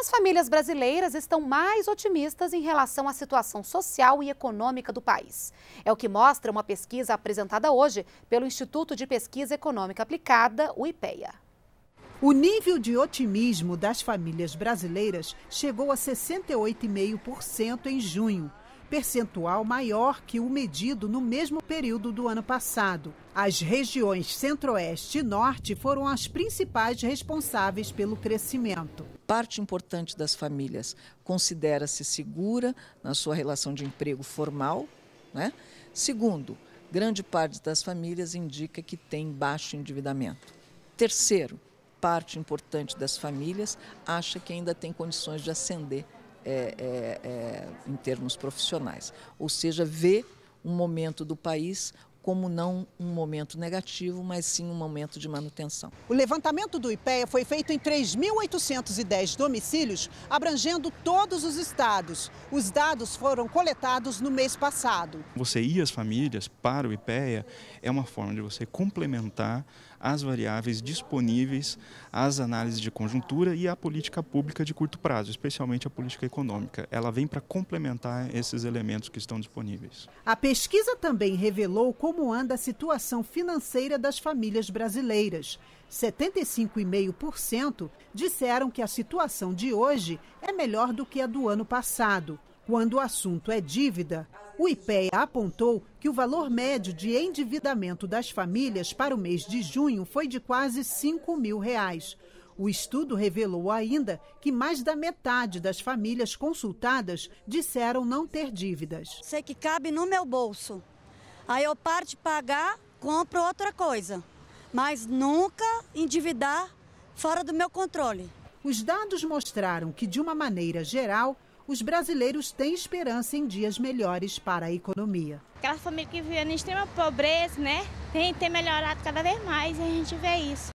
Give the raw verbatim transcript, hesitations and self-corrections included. As famílias brasileiras estão mais otimistas em relação à situação social e econômica do país. É o que mostra uma pesquisa apresentada hoje pelo Instituto de Pesquisa Econômica Aplicada, o IPEA. O nível de otimismo das famílias brasileiras chegou a sessenta e oito vírgula cinco por cento em junho, percentual maior que o medido no mesmo período do ano passado. As regiões Centro-Oeste e Norte foram as principais responsáveis pelo crescimento. Parte importante das famílias considera-se segura na sua relação de emprego formal, né? Segundo, grande parte das famílias indica que tem baixo endividamento. Terceiro, parte importante das famílias acha que ainda tem condições de ascender É, é, é, em termos profissionais, ou seja, vê um momento do país como não um momento negativo, mas sim um momento de manutenção. O levantamento do IPEA foi feito em três mil oitocentos e dez domicílios, abrangendo todos os estados. Os dados foram coletados no mês passado. Você ir às famílias para o IPEA é uma forma de você complementar as variáveis disponíveis às análises de conjuntura e à política pública de curto prazo, especialmente a política econômica. Ela vem para complementar esses elementos que estão disponíveis. A pesquisa também revelou como anda a situação financeira das famílias brasileiras. setenta e cinco vírgula cinco por cento disseram que a situação de hoje é melhor do que a do ano passado. Quando o assunto é dívida, o IPEA apontou que o valor médio de endividamento das famílias para o mês de junho foi de quase cinco mil reais. O estudo revelou ainda que mais da metade das famílias consultadas disseram não ter dívidas. Sei que cabe no meu bolso. Aí eu paro de pagar, compro outra coisa, mas nunca endividar fora do meu controle. Os dados mostraram que, de uma maneira geral, os brasileiros têm esperança em dias melhores para a economia. Aquela família que vive em extrema pobreza, né, tem, tem melhorado cada vez mais e a gente vê isso.